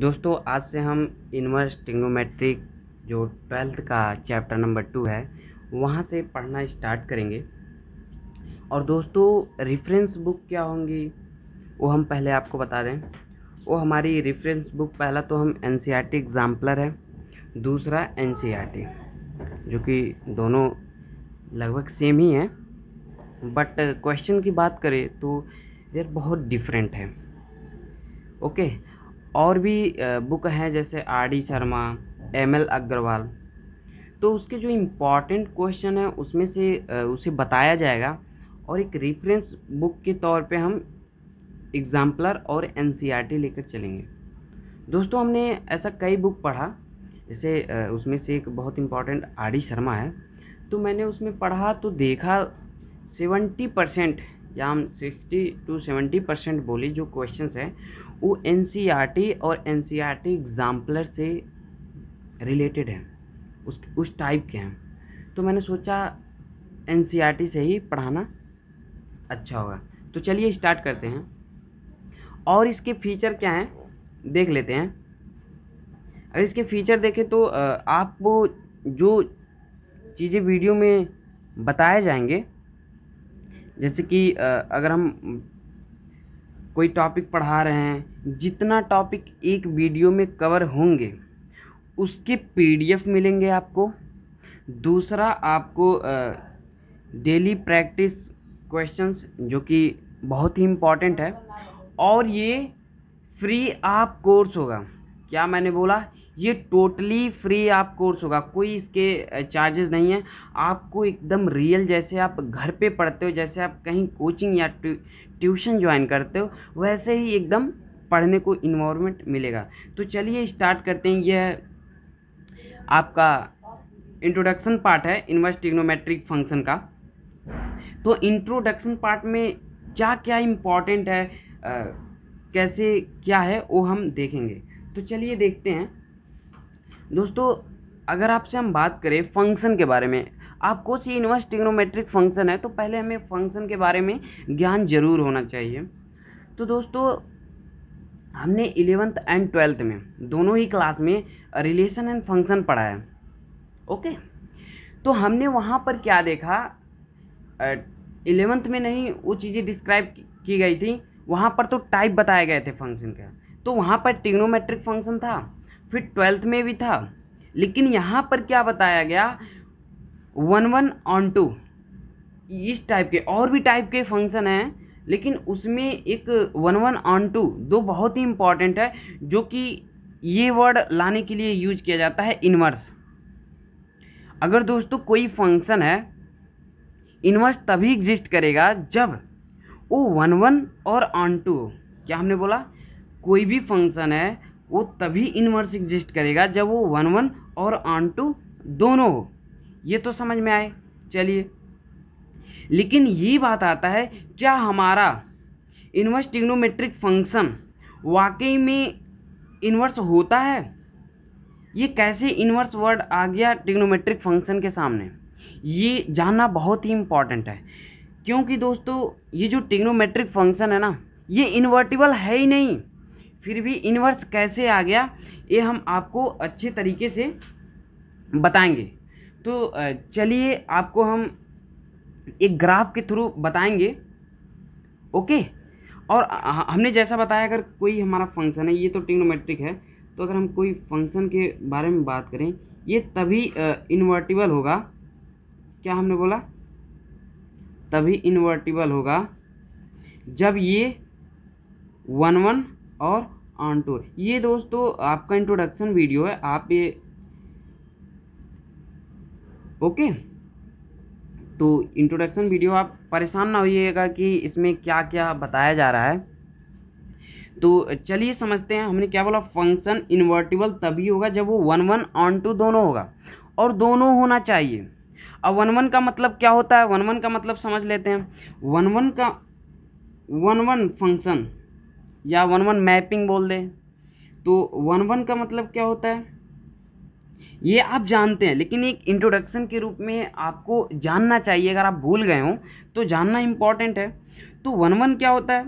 दोस्तों आज से हम इनवर्स ट्रिग्नोमेट्रिक जो 12th का चैप्टर नंबर 2 है वहाँ से पढ़ना स्टार्ट करेंगे। और दोस्तों रेफरेंस बुक क्या होंगी वो हम पहले आपको बता दें। वो हमारी रेफरेंस बुक पहला तो हम NCERT एग्जाम्पलर है, दूसरा NCERT जो कि दोनों लगभग सेम ही है, बट क्वेश्चन की बात करें तो ये बहुत डिफरेंट है। ओके, और भी बुक हैं जैसे RD शर्मा, ML अग्रवाल, तो उसके जो इम्पॉर्टेंट क्वेश्चन हैं उसमें से उसे बताया जाएगा और एक रेफरेंस बुक के तौर पे हम एग्जाम्पलर और NCERT लेकर चलेंगे। दोस्तों हमने ऐसा कई बुक पढ़ा, जैसे उसमें से एक बहुत इम्पॉर्टेंट RD शर्मा है, तो मैंने उसमें पढ़ा तो देखा 70% या हम 60 to 70% बोले जो क्वेश्चंस हैं वो NCERT और NCERT एग्जाम्पलर से रिलेटेड हैं, उस टाइप के हैं। तो मैंने सोचा NCERT से ही पढ़ाना अच्छा होगा, तो चलिए स्टार्ट करते हैं। और इसके फीचर क्या हैं देख लेते हैं। अगर इसके फीचर देखें तो आपको जो चीज़ें वीडियो में बताए जाएंगे, जैसे कि अगर हम कोई टॉपिक पढ़ा रहे हैं, जितना टॉपिक एक वीडियो में कवर होंगे उसके PDF मिलेंगे आपको। दूसरा आपको डेली प्रैक्टिस क्वेश्चंस जो कि बहुत ही इम्पॉर्टेंट है, और ये फ्री आप कोर्स होगा। क्या मैंने बोला? ये टोटली फ्री आप कोर्स होगा, कोई इसके चार्जेस नहीं है। आपको एकदम रियल जैसे आप घर पे पढ़ते हो, जैसे आप कहीं कोचिंग या ट्यूशन ज्वाइन करते हो, वैसे ही एकदम पढ़ने को इन्वायरमेंट मिलेगा। तो चलिए स्टार्ट करते हैं। यह आपका इंट्रोडक्शन पार्ट है इनवर्स ट्रिग्नोमेट्रिक फंक्शन का। तो इंट्रोडक्शन पार्ट में क्या क्या इम्पोर्टेंट है, कैसे क्या है वो हम देखेंगे। तो चलिए देखते हैं। दोस्तों अगर आपसे हम बात करें फंक्शन के बारे में, आपको सी इनवर्स ट्रिग्नोमेट्रिक फंक्शन है तो पहले हमें फंक्शन के बारे में ज्ञान जरूर होना चाहिए। तो दोस्तों हमने 11th एंड 12th में दोनों ही क्लास में रिलेशन एंड फंक्शन पढ़ा है। ओके, तो हमने वहाँ पर क्या देखा, 11th में नहीं वो चीज़ें डिस्क्राइब की गई थी, वहाँ पर तो टाइप बताए गए थे फंक्शन का, तो वहाँ पर ट्रिग्नोमेट्रिक फंक्शन था, फिर 12th में भी था। लेकिन यहाँ पर क्या बताया गया, 1 1 on 2 इस टाइप के और भी टाइप के फंक्शन हैं, लेकिन उसमें एक 1 1 on 2 दो बहुत ही इम्पॉर्टेंट है, जो कि ये वर्ड लाने के लिए यूज किया जाता है इनवर्स। अगर दोस्तों कोई फंक्शन है, इनवर्स तभी एग्जिस्ट करेगा जब वो 1 1 और on 2। क्या हमने बोला? कोई भी फंक्शन है वो तभी इनवर्स एग्जिस्ट करेगा जब वो 1 1 और on 2 दोनों हो। ये तो समझ में आए। चलिए, लेकिन ये बात आता है क्या हमारा इनवर्स ट्रिग्नोमेट्रिक फंक्शन वाकई में इनवर्स होता है? ये कैसे इनवर्स वर्ड आ गया ट्रिग्नोमेट्रिक फंक्शन के सामने? ये जानना बहुत ही इम्पॉर्टेंट है, क्योंकि दोस्तों ये जो ट्रिग्नोमेट्रिक फंक्शन है ना, ये इन्वर्टिबल है ही नहीं, फिर भी इनवर्स कैसे आ गया ये हम आपको अच्छे तरीके से बताएंगे। तो चलिए आपको हम एक ग्राफ के थ्रू बताएंगे। ओके, और हमने जैसा बताया, अगर कोई हमारा फंक्शन है, ये तो ट्रिग्नोमेट्रिक है, तो अगर हम कोई फंक्शन के बारे में बात करें, ये तभी इन्वर्टिबल होगा, क्या हमने बोला, तभी इन्वर्टिबल होगा जब ये 1 1 और on 2। ये दोस्तों आपका इंट्रोडक्शन वीडियो है, आप ये ओके, तो इंट्रोडक्शन वीडियो आप परेशान ना होइएगा कि इसमें क्या क्या बताया जा रहा है। तो चलिए समझते हैं। हमने क्या बोला, फंक्शन इन्वर्टिबल तभी होगा जब वो 1 1 on 2 दोनों होगा, और दोनों होना चाहिए। अब 1 1 का मतलब क्या होता है? 1 1 का मतलब समझ लेते हैं। 1 1 फंक्शन या 1 1 मैपिंग बोल दें तो 1 1 का मतलब क्या होता है, ये आप जानते हैं, लेकिन एक इंट्रोडक्शन के रूप में आपको जानना चाहिए। अगर आप भूल गए हो तो जानना इम्पॉर्टेंट है। तो 1-1 क्या होता है?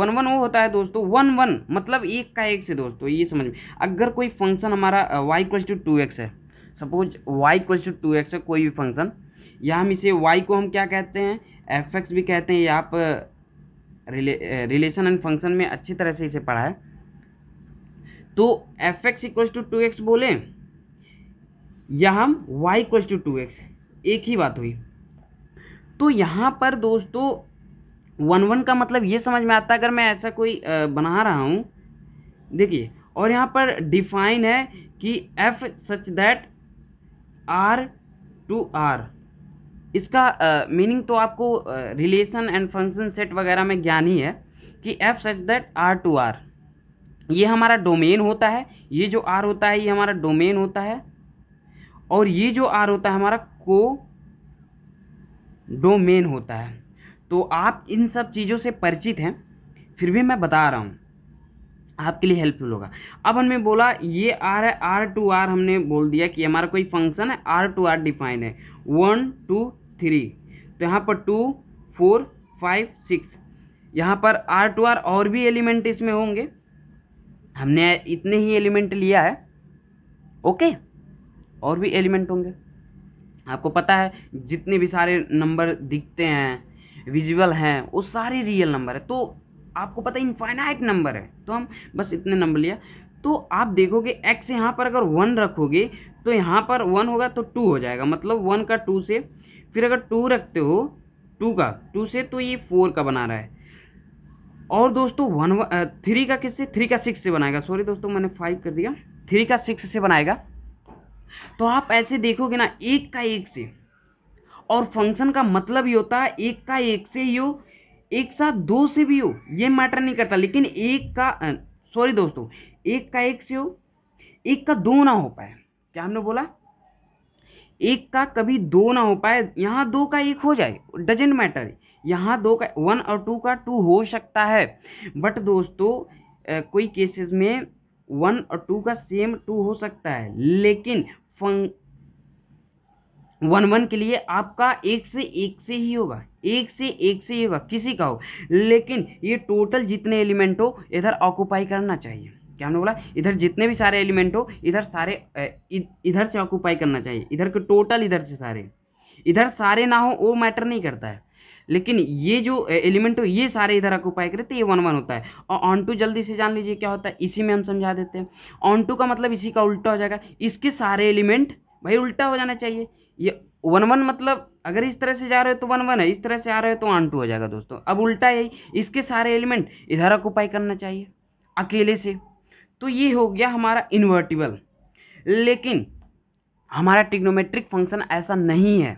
1-1 वो होता है दोस्तों, 1-1 मतलब एक का एक से। दोस्तों ये समझ में, अगर कोई फंक्शन हमारा y = 2x है, सपोज y = 2x है कोई भी फंक्शन, या हम इसे y को हम क्या कहते हैं, fx भी कहते हैं। ये आप रिलेशन एंड फंक्शन में अच्छी तरह से इसे पढ़ा है। तो fx = 2x बोले या हम y = 2x, एक ही बात हुई। तो यहाँ पर दोस्तों 1-1 का मतलब ये समझ में आता है, अगर मैं ऐसा कोई बना रहा हूँ, देखिए, और यहाँ पर डिफाइन है कि f such that R to R। इसका मीनिंग तो आपको रिलेशन एंड फंक्शन सेट वगैरह में ज्ञान ही है कि f such that R to R ये हमारा डोमेन होता है। ये जो R होता है ये हमारा डोमेन होता है, और ये जो R होता है हमारा को डोमेन होता है। तो आप इन सब चीज़ों से परिचित हैं, फिर भी मैं बता रहा हूँ, आपके लिए हेल्पफुल होगा। अब हमने बोला ये R है, R to R हमने बोल दिया कि हमारा कोई फंक्शन है, R to R डिफाइन है 1, 2, 3। तो यहाँ पर 2, 4, 5, 6, यहाँ पर R to R और भी एलिमेंट इसमें होंगे, हमने इतने ही एलिमेंट लिया है। ओके, और भी एलिमेंट होंगे, आपको पता है जितने भी सारे नंबर दिखते हैं, विजुअल हैं, वो सारे रियल नंबर है। तो आपको पता है इनफाइनाइट नंबर है, तो हम बस इतने नंबर लिया। तो आप देखोगे x यहाँ पर अगर 1 रखोगे तो यहाँ पर 1 होगा तो 2 हो जाएगा, मतलब 1 का 2 से, फिर अगर 2 रखते हो 2 का 2 से, तो ये 4 का बना रहा है। और दोस्तों 3 का किससे, 3 का 6 से बनाएगा, सॉरी दोस्तों मैंने 5 कर दिया, 3 का 6 से बनाएगा। तो आप ऐसे देखोगे ना, 1 का 1 से, और फंक्शन का मतलब ये होता है 1 का 1 से ही हो, 1 साथ 2 से भी हो, ये मैटर नहीं करता, लेकिन 1 का 1 से हो, 1 का 2 ना हो पाए। क्या हमने बोला, 1 का कभी 2 ना हो पाए, यहाँ 2 का 1 हो जाए, डजेंट मैटर। यहाँ 1 और 2 का 2 हो सकता है, बट दोस्तों कोई केसेस में 1 और 2 का सेम 2 हो सकता है, लेकिन 1-1 के लिए आपका 1 से 1 से ही होगा, 1 से 1 से ही होगा, किसी का हो, लेकिन ये टोटल जितने एलिमेंट हो इधर ऑक्यूपाई करना चाहिए। क्या हमने बोला, इधर जितने भी सारे एलिमेंट हो इधर सारे इधर से ऑक्यूपाई करना चाहिए, इधर के टोटल, इधर से सारे, इधर सारे ना हो वो मैटर नहीं करता है, लेकिन ये जो एलिमेंट हो ये सारे इधर ऑक्यूपाई करें, तो ये 1-1 होता है। और ऑन टू जल्दी से जान लीजिए क्या होता है, इसी में हम समझा देते हैं। ऑन टू का मतलब इसी का उल्टा हो जाएगा, इसके सारे एलिमेंट भाई उल्टा हो जाना चाहिए। ये 1-1 मतलब अगर इस तरह से जा रहे हो तो 1-1 है, इस तरह से आ रहे हो तो 1-2 हो जाएगा दोस्तों। अब उल्टा यही, इसके सारे एलिमेंट इधर ऑक्यूपाई करना चाहिए अकेले से। तो ये हो गया हमारा इन्वर्टिबल, लेकिन हमारा ट्रिग्नोमेट्रिक फंक्शन ऐसा नहीं है।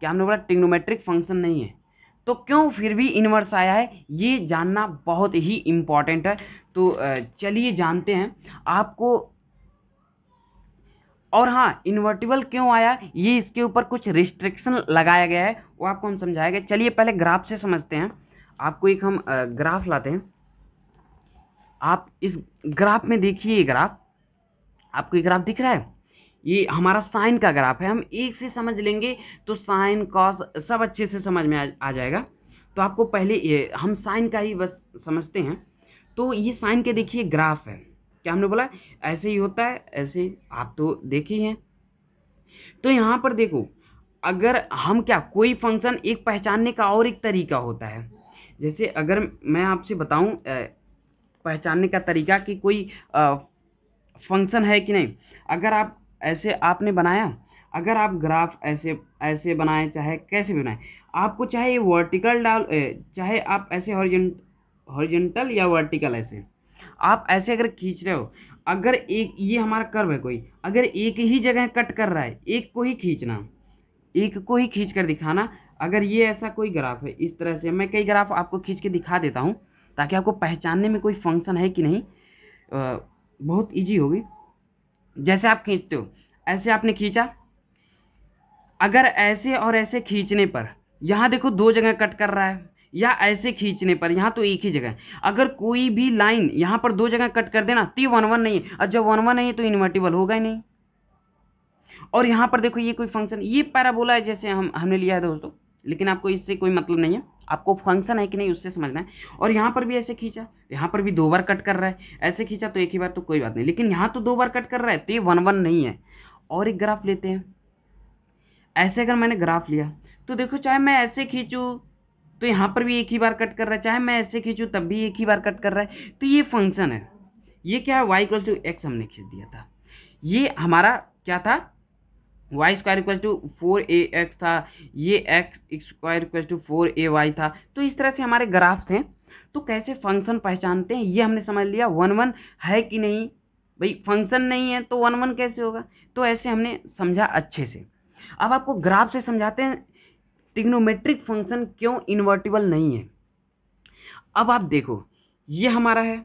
क्या हमने बोला, ट्रिग्नोमेट्रिक फंक्शन नहीं है, तो क्यों फिर भी इन्वर्स आया है, ये जानना बहुत ही इम्पॉर्टेंट है। तो चलिए जानते हैं आपको। और हाँ, इन्वर्टिबल क्यों आया, ये इसके ऊपर कुछ रिस्ट्रिक्शन लगाया गया है, वो आपको हम समझाएंगे। चलिए पहले ग्राफ से समझते हैं, आपको एक हम ग्राफ लाते हैं। आप इस ग्राफ में देखिए, ग्राफ आपको, ये ग्राफ दिख रहा है, ये हमारा साइन का ग्राफ है। हम एक से समझ लेंगे तो साइन कॉस सब अच्छे से समझ में आ जाएगा। तो आपको पहले हम साइन का ही बस समझते हैं। तो ये साइन के देखिए ग्राफ है, क्या हमने बोला ऐसे ही होता है, ऐसे आप तो देखे हैं। तो यहाँ पर देखो, अगर हम क्या, कोई फंक्शन एक पहचानने का और एक तरीका होता है। जैसे अगर मैं आपसे बताऊँ पहचानने का तरीका कि कोई फंक्शन है कि नहीं, अगर आप ऐसे आपने बनाया, अगर आप ग्राफ ऐसे ऐसे बनाएं, चाहे कैसे भी बनाएं, आपको चाहे ये वर्टिकल डाल, चाहे आप ऐसे हॉरिजॉन्टल या वर्टिकल, ऐसे आप ऐसे अगर खींच रहे हो, अगर एक ये हमारा कर्व है कोई, अगर एक ही जगह कट कर रहा है, एक को ही खींचना, एक को ही खींच कर दिखाना। अगर ये ऐसा कोई ग्राफ है इस तरह से, मैं कई ग्राफ आपको खींच के दिखा देता हूँ ताकि आपको पहचानने में कोई फंक्शन है कि नहीं बहुत ईजी होगी। जैसे आप खींचते हो, ऐसे आपने खींचा, अगर ऐसे और ऐसे खींचने पर यहाँ देखो दो जगह कट कर रहा है, या ऐसे खींचने पर यहाँ तो एक ही जगह, अगर कोई भी लाइन यहाँ पर दो जगह कट कर देना तो 1-1 नहीं है, और जब 1-1 नहीं है तो इन्वर्टिबल होगा ही नहीं। और यहाँ पर देखो ये कोई फंक्शन, ये पैराबोला है जैसे हमने लिया है दोस्तों, लेकिन आपको इससे कोई मतलब नहीं है, आपको फंक्शन है कि नहीं उससे समझना है। और यहाँ पर भी ऐसे खींचा, यहाँ पर भी दो बार कट कर रहा है, ऐसे खींचा तो एक ही बार तो कोई बात नहीं, लेकिन यहाँ तो दो बार कट कर रहा है तो ये वन वन नहीं है। और एक ग्राफ लेते हैं, ऐसे अगर मैंने ग्राफ लिया तो देखो चाहे मैं ऐसे खींचूँ तो यहाँ पर भी एक ही बार कट कर रहा है, चाहे मैं ऐसे खींचूँ तब भी एक ही बार कट कर रहा है, तो ये फंक्शन है। ये क्या है, वाई इक्वल्स टू एक्स हमने खींच दिया था, ये हमारा क्या था y square equal to 4ax था, ये x square equal to 4ay था। तो इस तरह से हमारे ग्राफ थे। तो कैसे फंक्शन पहचानते हैं ये हमने समझ लिया, वन वन है कि नहीं, भाई फंक्शन नहीं है तो वन वन कैसे होगा, तो ऐसे हमने समझा अच्छे से। अब आपको ग्राफ से समझाते हैं ट्रिग्नोमेट्रिक फंक्शन क्यों इन्वर्टिबल नहीं है। अब आप देखो ये हमारा है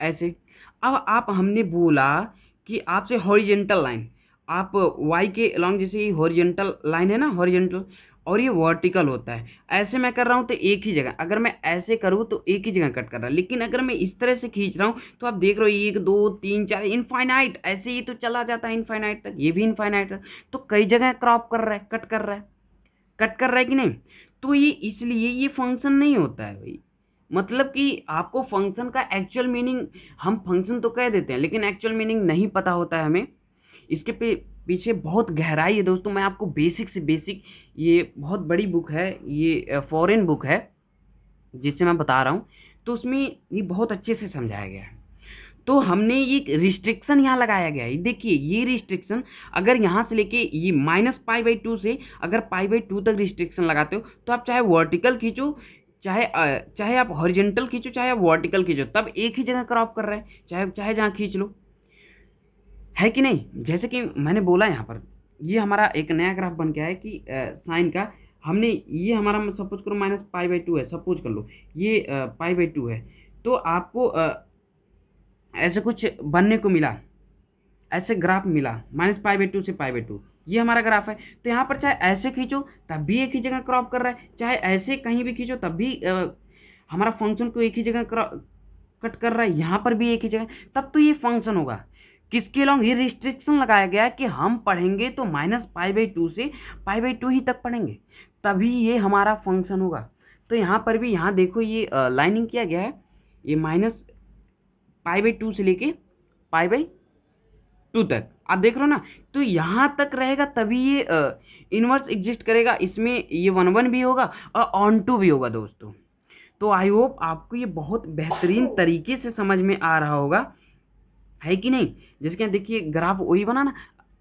ऐसे, अब आप हमने बोला कि आपसे हॉरिजेंटल लाइन, आप y के अलॉन्ग, जैसे ये हॉरिजेंटल लाइन है ना हॉरिजेंटल, और ये वर्टिकल होता है, ऐसे मैं कर रहा हूँ तो एक ही जगह, अगर मैं ऐसे करूँ तो एक ही जगह कट कर रहा है, लेकिन अगर मैं इस तरह से खींच रहा हूँ तो आप देख रहे हो 1 2 3 4 इनफाइनाइट, ऐसे ही तो चला जाता है इनफाइनाइट तक, ये भी इनफाइनाइट तक, तो कई जगह क्रॉप कर रहा है, कट कर रहा है, कट कर रहा है कि नहीं, तो ये इसलिए ये फंक्शन नहीं होता है भाई। मतलब कि आपको फंक्शन का एक्चुअल मीनिंग, हम फंक्शन तो कह देते हैं लेकिन एक्चुअल मीनिंग नहीं पता होता है हमें, इसके पीछे बहुत गहराई है दोस्तों। मैं आपको बेसिक से बेसिक, ये बहुत बड़ी बुक है, ये फॉरेन बुक है जिससे मैं बता रहा हूँ, तो उसमें ये बहुत अच्छे से समझाया गया है। तो हमने ये रिस्ट्रिक्शन यहाँ लगाया गया है, देखिए ये रिस्ट्रिक्शन अगर यहाँ से लेके ये -π/2 से अगर π/2 तक रिस्ट्रिक्शन लगाते हो तो आप चाहे वर्टिकल खींचो, चाहे आप हॉरिजेंटल खींचो, चाहे आप वर्टिकल खींचो, तब एक ही जगह क्रॉप कर रहा है, चाहे जहाँ खींच लो, है कि नहीं। जैसे कि मैंने बोला यहाँ पर ये हमारा एक नया ग्राफ बन गया है कि साइन का, हमने ये हमारा सपोज करो -π/2 है, सपोज कर लो ये π/2 है, तो आपको ऐसे कुछ बनने को मिला, ऐसे ग्राफ मिला -π/2 से π/2, ये हमारा ग्राफ है। तो यहाँ पर चाहे ऐसे खींचो तब भी एक ही जगह क्रॉप कर रहा है, चाहे ऐसे कहीं भी खींचो तब भी हमारा फंक्शन को एक ही जगह कट कर रहा है, यहाँ पर भी एक ही जगह, तब तो ये फंक्शन होगा। किसके लॉन्ग, ये रिस्ट्रिक्शन लगाया गया है कि हम पढ़ेंगे तो -π/2 से π/2 ही तक पढ़ेंगे, तभी ये हमारा फंक्शन होगा। तो यहाँ पर भी यहाँ देखो ये लाइनिंग किया गया है, ये -π/2 से लेके π/2 तक, आप देख रहे हो ना, तो यहाँ तक रहेगा तभी ये इनवर्स एग्जिस्ट करेगा, इसमें ये 1 1 भी होगा और ऑन 2 भी होगा दोस्तों। तो आई होप आपको ये बहुत बेहतरीन तरीके से समझ में आ रहा होगा, है कि नहीं। जैसे कि देखिए ग्राफ वही बना ना,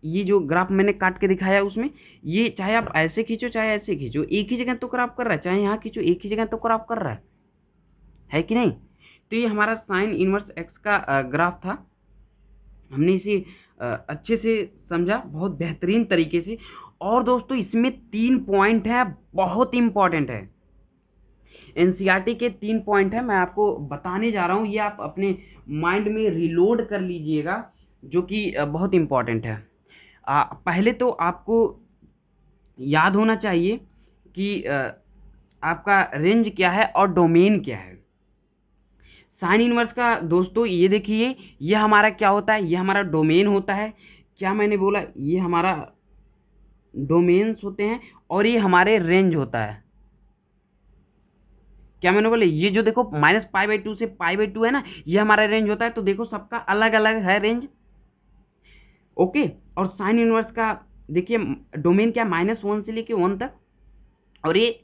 ये जो ग्राफ मैंने काट के दिखाया उसमें, ये चाहे आप ऐसे खींचो चाहे ऐसे खींचो एक ही जगह तो क्रॉप कर रहा है, चाहे यहाँ खींचो एक ही जगह तो क्रॉप कर रहा है कि नहीं। तो ये हमारा साइन इनवर्स एक्स का ग्राफ था, हमने इसे अच्छे से समझा बहुत बेहतरीन तरीके से। और दोस्तों इसमें 3 पॉइंट है, बहुत इंपॉर्टेंट है, एनसीईआरटी के 3 पॉइंट है, मैं आपको बताने जा रहा हूँ, ये आप अपने माइंड में रिलोड कर लीजिएगा, जो कि बहुत इम्पॉर्टेंट है। पहले तो आपको याद होना चाहिए कि आपका रेंज क्या है और डोमेन क्या है साइन इनवर्स का। दोस्तों ये देखिए ये हमारा क्या होता है, ये हमारा डोमेन होता है, क्या मैंने बोला, ये हमारा डोमेन्स होते हैं और ये हमारे रेंज होता है, क्या मैंने बोला, ये जो देखो -π/2 से π/2 है ना, ये हमारा रेंज होता है। तो देखो सबका अलग अलग है रेंज, ओके। और साइन इनवर्स का देखिए डोमेन क्या, -1 से लेके 1 तक, और ये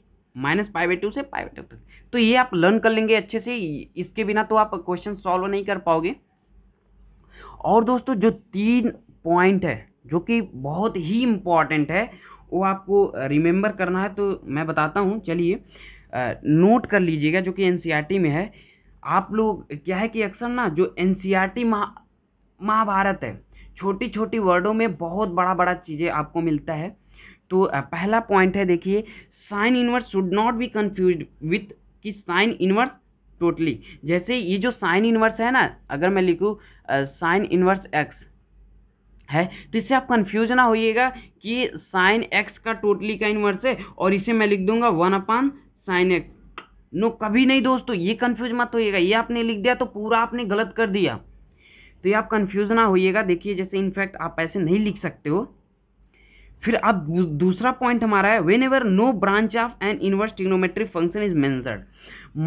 -π/2 से π/2 तक। तो ये आप लर्न कर लेंगे अच्छे से, इसके बिना तो आप क्वेश्चन सॉल्व नहीं कर पाओगे। और दोस्तों जो 3 पॉइंट है जो कि बहुत ही इम्पॉर्टेंट है वो आपको रिमेंबर करना है, तो मैं बताता हूँ, चलिए नोट कर लीजिएगा, जो कि एनसीईआरटी में है। आप लोग क्या है कि अक्सर ना जो एनसीईआरटी महाभारत है, छोटी छोटी वर्डों में बहुत बड़ा बड़ा चीज़ें आपको मिलता है। तो पहला पॉइंट है देखिए, sine inverse should not be confused with, कि साइन इनवर्स टोटली, जैसे ये जो साइन इनवर्स है ना, अगर मैं लिखूँ साइन इनवर्स एक्स है, तो इससे आप कंफ्यूज ना होइएगा कि साइन एक्स का टोटली का इनवर्स है और इसे मैं लिख दूंगा 1/sin x। नो, कभी नहीं दोस्तों, ये कंफ्यूज मत होइएगा, ये आपने लिख दिया तो पूरा आपने गलत कर दिया, तो ये आप कंफ्यूज ना होइएगा। देखिए जैसे इनफैक्ट आप ऐसे नहीं लिख सकते हो, फिर आप दूसरा पॉइंट हमारा है whenever no branch of an inverse trigonometry function is mentioned,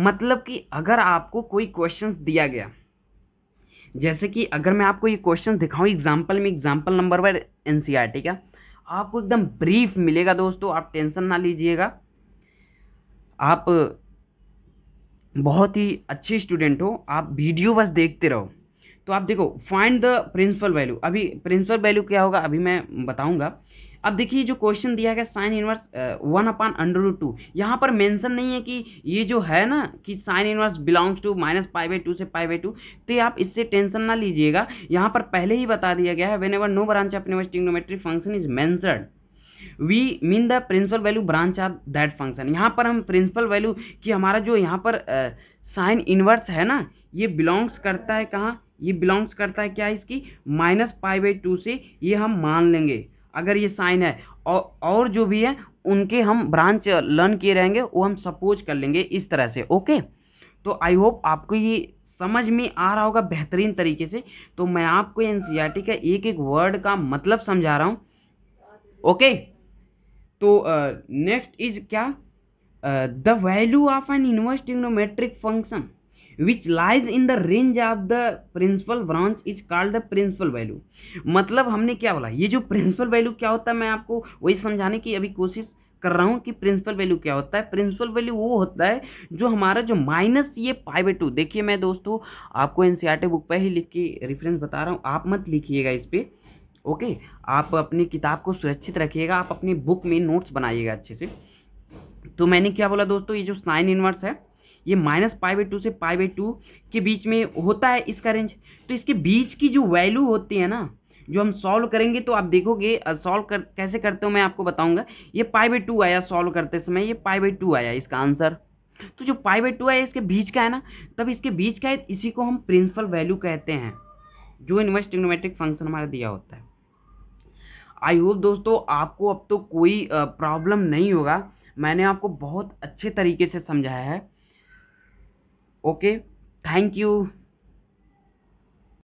मतलब कि अगर आपको कोई क्वेश्चन दिया गया, जैसे कि अगर मैं आपको ये क्वेश्चन दिखाऊं एग्जाम्पल में, एग्जाम्पल नंबर 1 एनसीईआरटी का आपको एकदम ब्रीफ मिलेगा दोस्तों, आप टेंशन ना लीजिएगा, आप बहुत ही अच्छे स्टूडेंट हो, आप वीडियो बस देखते रहो। तो आप देखो फाइंड द प्रिंसिपल वैल्यू, अभी प्रिंसिपल वैल्यू क्या होगा अभी मैं बताऊंगा। अब देखिए जो क्वेश्चन दिया गया साइन इनवर्स 1/√2, यहाँ पर मेंशन नहीं है कि ये जो है ना कि साइन इनवर्स बिलोंग्स टू -π/2 से π/2, तो आप इससे टेंशन ना लीजिएगा, यहाँ पर पहले ही बता दिया गया है whenever no branch of inverse trigonometry function is mentioned we mean the principal value branch of that function. यहाँ पर हम प्रिंसिपल वैल्यू कि हमारा जो यहाँ पर साइन इनवर्स है ना ये बिलोंग्स करता है कहाँ, ये बिलोंग्स करता है क्या इसकी -π/2 से, ये हम मान लेंगे अगर ये साइन है, और जो भी है उनके हम ब्रांच लर्न किए रहेंगे वो हम सपोज कर लेंगे इस तरह से। ओके, तो आई होप आपको ये समझ में आ रहा होगा बेहतरीन तरीके से। तो मैं आपको एनसीईआरटी का एक एक वर्ड का मतलब समझा रहा हूँ। ओके, तो नेक्स्ट इज क्या, the value of an inverse trigonometric function which lies in the range of the principal branch is called the principal value. मतलब हमने क्या बोला, ये जो प्रिंसिपल वैल्यू क्या होता है मैं आपको वही समझाने की अभी कोशिश कर रहा हूँ कि प्रिंसिपल वैल्यू क्या होता है। प्रिंसिपल वैल्यू वो होता है जो हमारा जो माइनस ये π/2, देखिए मैं दोस्तों आपको एनसीईआरटी बुक पर ही लिख के रेफरेंस बता रहा हूँ, आप मत लिखिएगा इस पर। ओके, आप अपनी किताब को सुरक्षित रखिएगा, आप अपनी बुक में नोट्स बनाइएगा अच्छे से। तो मैंने क्या बोला दोस्तों, ये जो साइन इनवर्स है ये -π/2 से π/2 के बीच में होता है इसका रेंज। तो इसके बीच की जो वैल्यू होती है ना जो हम सॉल्व करेंगे, तो आप देखोगे सॉल्व कैसे करते हो मैं आपको बताऊंगा। ये π/2 आया सॉल्व करते समय, ये π/2 आया इसका आंसर। तो जो π/2 आया इसके बीच का है ना, तब इसके बीच का है, इसी को हम प्रिंसिपल वैल्यू कहते हैं जो इनवर्स ट्रिग्नोमेट्रिक फंक्शन हमारा दिया होता है। आई होप दोस्तों आपको अब तो कोई प्रॉब्लम नहीं होगा, मैंने आपको बहुत अच्छे तरीके से समझाया है। Okay, thank you.